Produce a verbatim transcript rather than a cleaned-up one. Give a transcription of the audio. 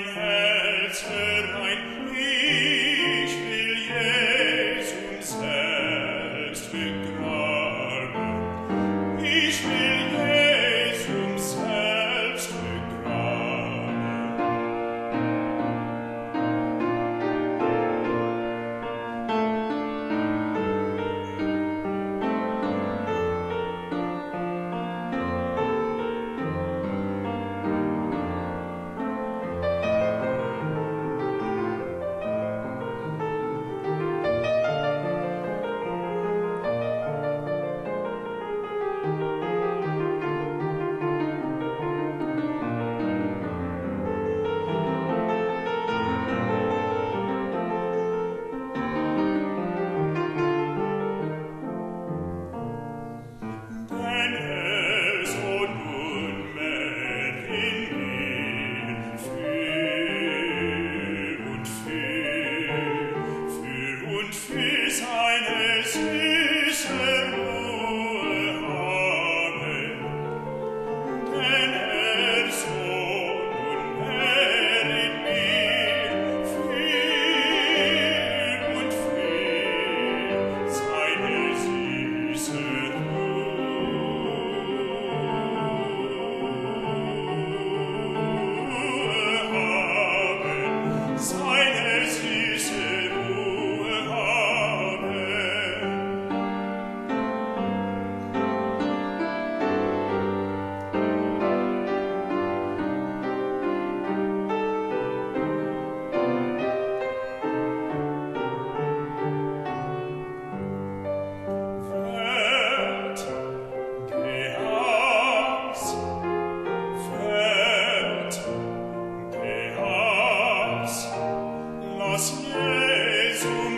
mein Herze rein, ich will Jesus selbst begraben, ich will Jesus selbst begraben. Lass Jesus